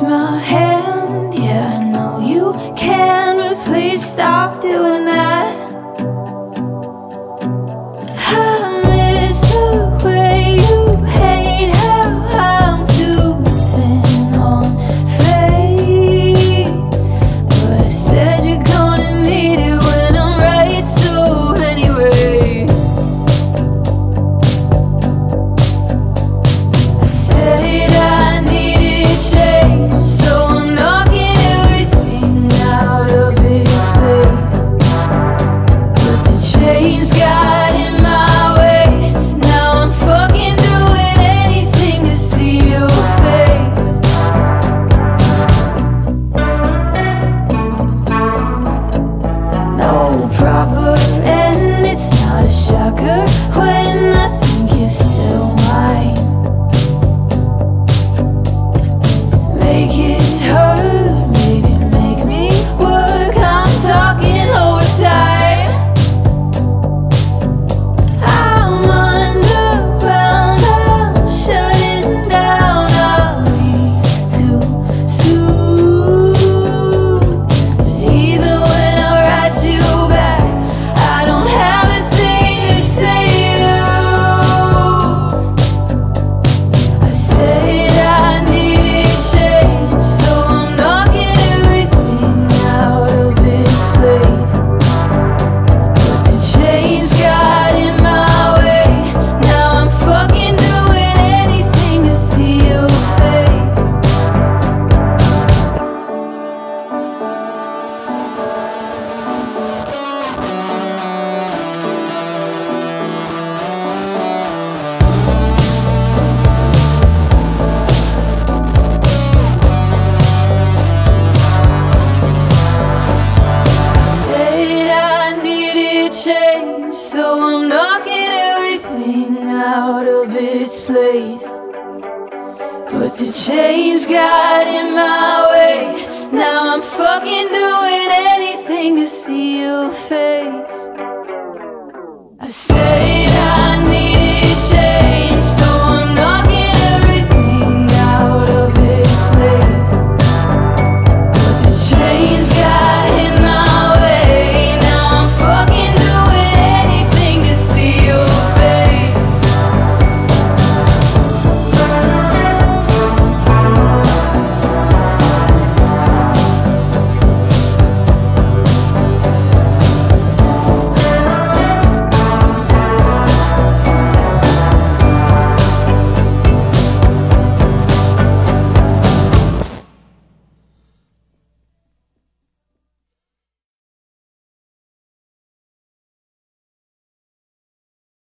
kiss my hand. Yeah, I know you can, but please stop doing that. I miss the way you hate how I'm soothing on fate, but I said you're gonna need it when I'm right, so anyway I said I needed change, so I'm knocking everything out of its place. But the change got in my way. Now I'm fucking doing anything to see your face. No proper end, it's not a shocker when I think you're still mine. Make it hurt, maybe make me work. I'm talking overtime. I'm underground, I'm shutting down. I'll leave too soon. But even when I write you back, I don't have a thing to say to you. I say I needed change, so I'm knocking everything out of its place. But the change got in my way. Now I'm fucking doing anything to see your face. Said I needed change, so I'm knocking everything out of its place. But the change got in my way. Now I'm fucking doing anything to see your face.